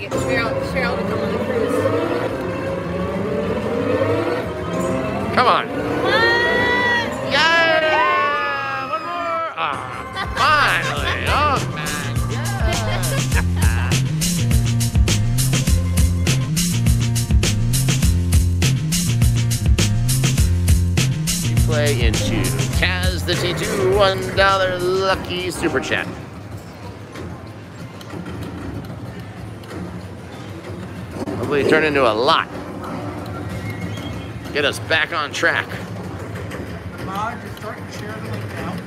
to get Cheryl to come on the cruise. Come on. What? Yeah! One more! Finally! Oh, man. You play into Kaz the T2 $1 lucky super chat. Hopefully turn into a lot. Get us back on track.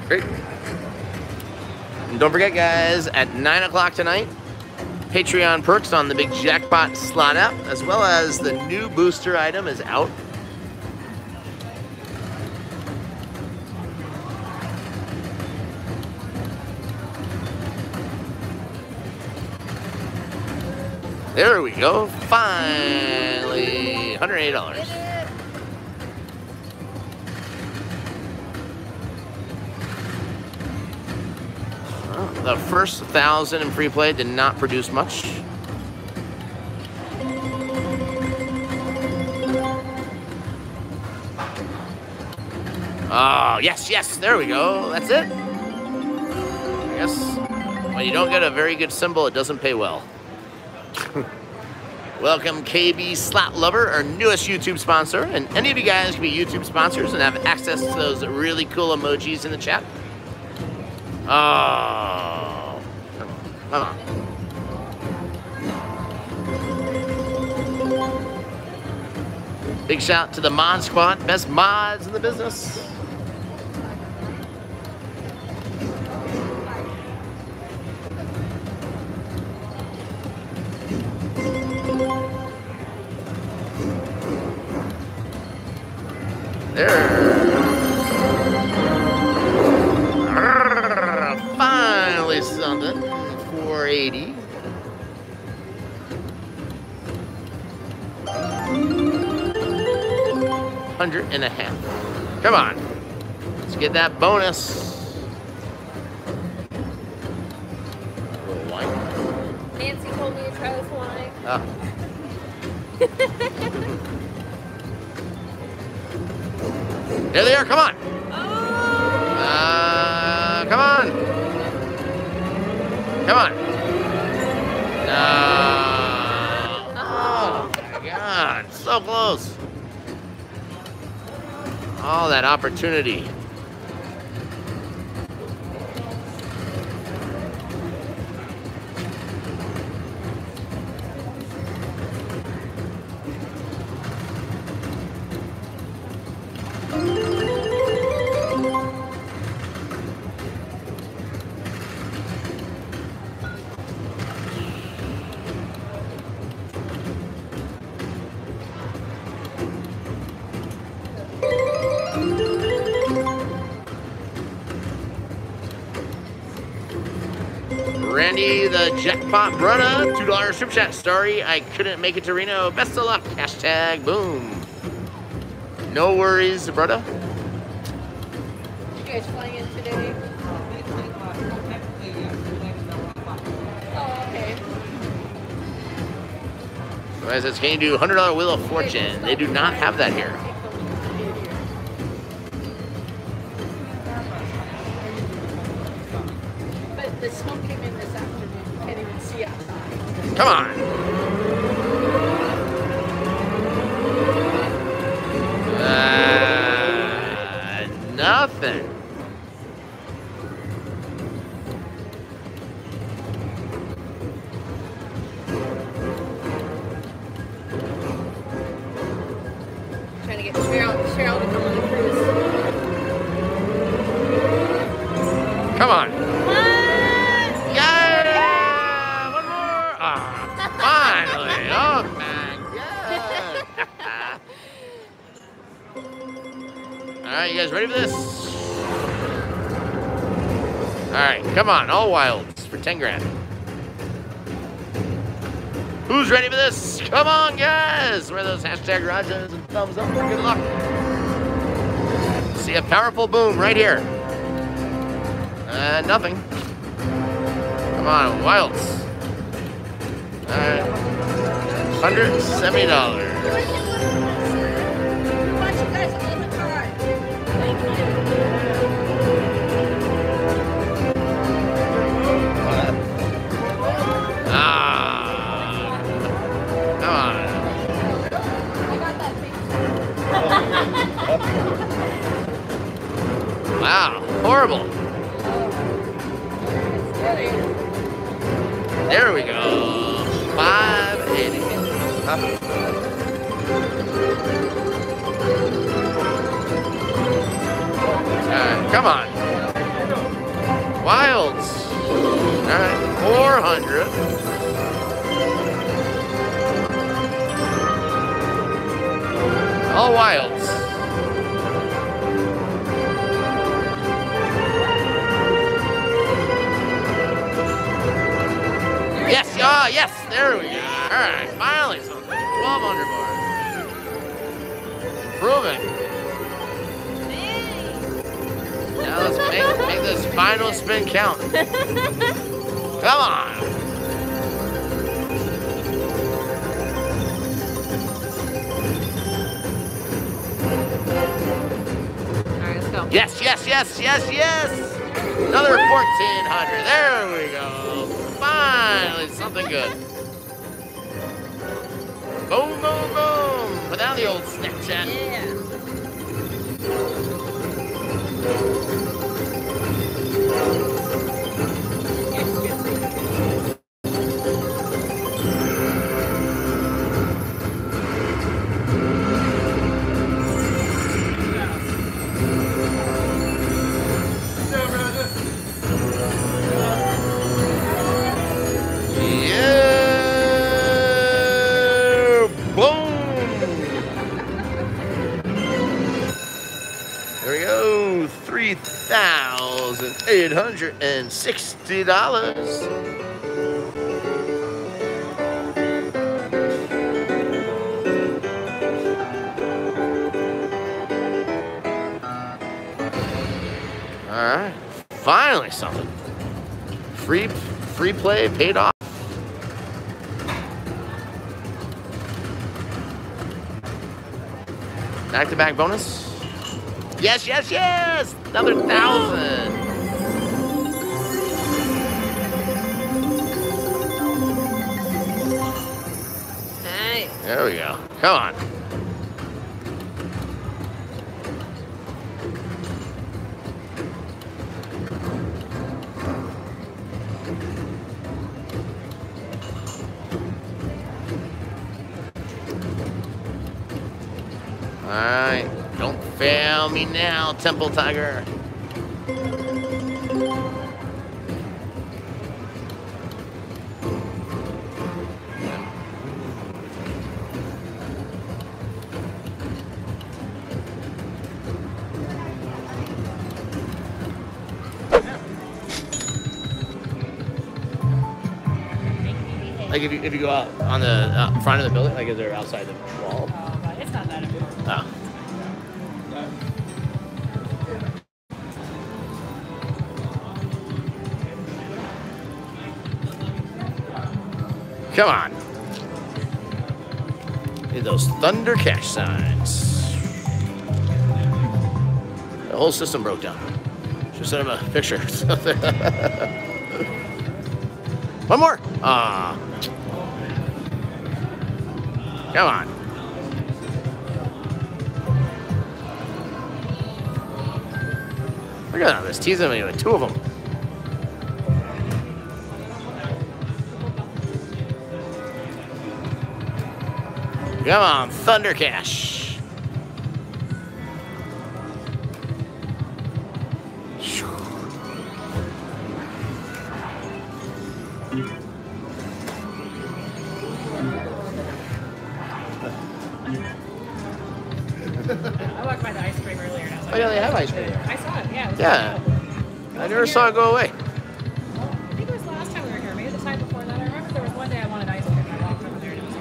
Great. And don't forget, guys, at 9 o'clock tonight, Patreon perks on the big jackpot slot app, as well as the new booster item is out. There we go, finally, $108. Oh, the first 1,000 in free play did not produce much. Oh, yes, yes, there we go, that's it. Yes, when you don't get a very good symbol, it doesn't pay well. Welcome KB Slot Lover, our newest YouTube sponsor, and any of you guys can be YouTube sponsors and have access to those really cool emojis in the chat. Oh, come on. Big shout out to the Mod Squad, best mods in the business. There. Finally something. 480. $100 and a half. Come on. Let's get that bonus. Nancy told me to try this wine. Oh. There they are, come on! Oh. Come on! Come on! No! Oh my god, so close! All that opportunity. Randy the Jackpot Brother, $2 super chat. Sorry, I couldn't make it to Reno. Best of luck. Hashtag boom. No worries, brother. You guys flying in today? Oh, okay. Somebody says, can you do $100 Wheel of Fortune? They do not have that here. But the smoke came in this afternoon. You can't even see outside. Come on. Nothing. Trying to get Cheryl to come on the cruise. Come on. What? Yeah! One more! Finally! Oh, my God! Alright, you guys ready for this? Alright, come on, all wilds for 10 grand. Who's ready for this? Come on, guys! Wear those hashtag Rajas and thumbs up for good luck. See a powerful boom right here. Nothing. Come on, wilds. $170. Wow, horrible. There we go. 580. Come on. Wilds. All right, 400. All wilds. Yes, ah, yes, there we go. All right, finally something. 12 under bar. Improving. Now let's make this final spin count. Come on. Yes, yes, yes, yes, yes! Another 1400. There we go. Finally, something good. Boom, boom, boom. Without the old Snapchat. $860. All right, finally something. Free play paid off. Back-to-back bonus. Yes, yes, yes. Another 1,000. There we go. Come on. All right. Don't fail me now, Temple Tiger. Like if you go out on the front of the building, like if they're outside the wall. Oh, right. It's not that important. Oh. Come on. Need those thunder cash signs. The whole system broke down. Should send him a picture. One more. Ah. Come on. Look at that, this teasing me with two of them. Come on, Thunder Cash. Yeah, I never saw it go away. I think it was last time we were here, maybe the time before that. I remember there was one day I wanted ice cream and I walked over there and it was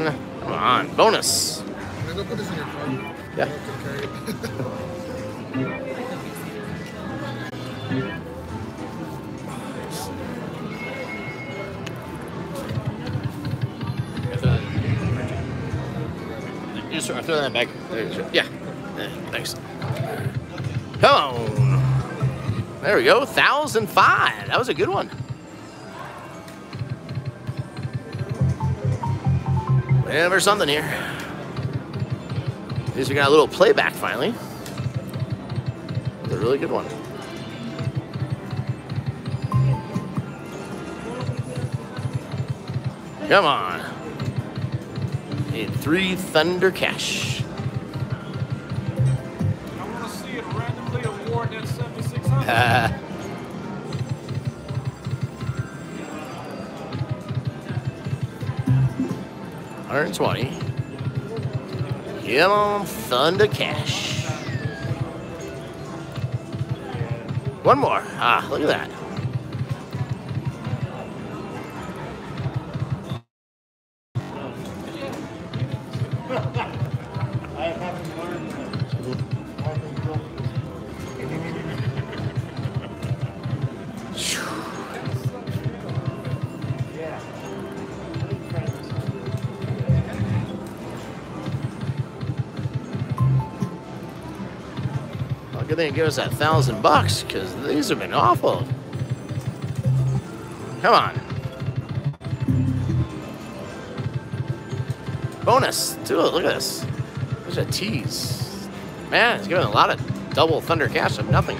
on. And come on, bonus. Can I go put this in your car? Yeah. I'll throw that back. Yeah. Thanks. Come on. There we go. 1,005. That was a good one. Yeah, there's something here. At least we got a little playback finally. That was a really good one. Come on. Need 3 Thunder Cash. I want to see it randomly award that 7,600. $120. Come on, Thunder Cash. One more. Ah, look at that. Give us that $1,000 because these have been awful. Come on. Bonus. Dude, look at this. There's a tease. Man, it's giving a lot of double Thunder Cash of nothing.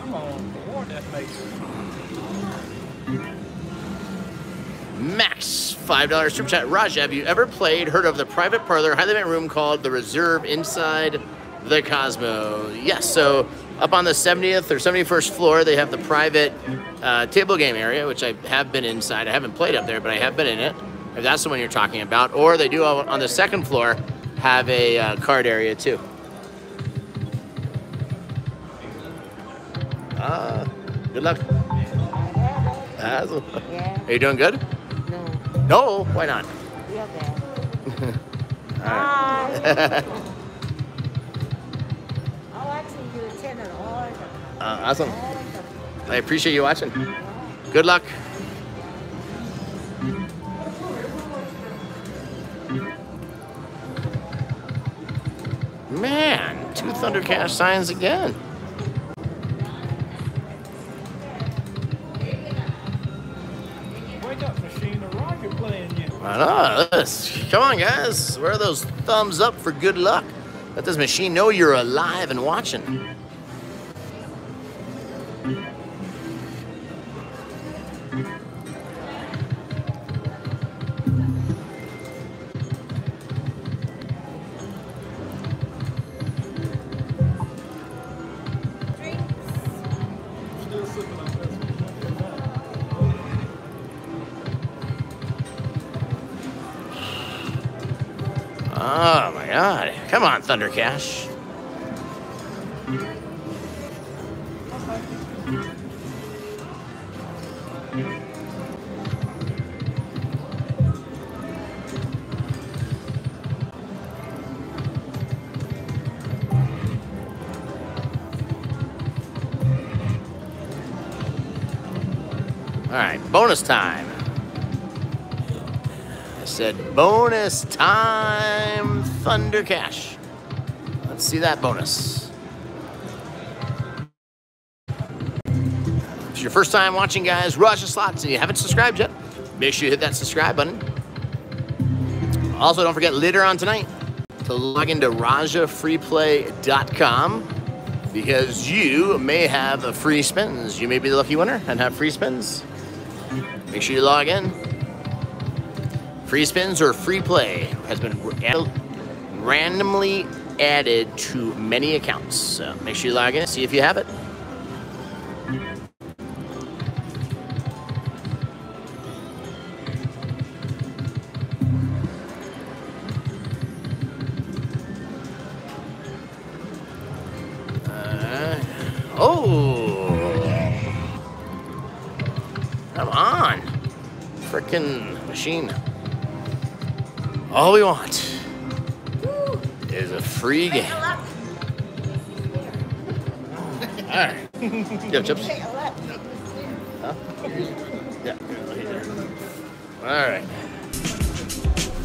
Come on, reward that face. Max, $5 Super Chat. Raja, have you ever played, heard of the private parlor, highly ranked room called The Reserve inside the Cosmo? Yes, so up on the 70th or 71st floor, they have the private table game area, which I have been inside. I haven't played up there, but I have been in it, if that's the one you're talking about. Or they do on the 2nd floor have a card area too. Good luck. Yeah. Are you doing good? No. No? Why not? We are bad. Hi. Awesome. I appreciate you watching. Good luck. Man, 2 Thunder Cash signs again. Wake up, machine. The Roger playing you. I know. Come on, guys. Where are those thumbs up for good luck? Let this machine know you're alive and watching. Come on, Thunder Cash. All right, bonus time. I said bonus time. Thunder Cash. Let's see that bonus. If it's your first time watching, guys, Raja Slots, and you haven't subscribed yet, make sure you hit that subscribe button. Also, don't forget later on tonight to log into rajafreeplay.com because you may have a free spins. You may be the lucky winner and have free spins. Make sure you log in. Free spins or free play has been randomly added to many accounts. So make sure you log in, see if you have it. Oh, come on, frickin' machine. All we want is a free game. right. You have chips? Huh? Yeah. All right.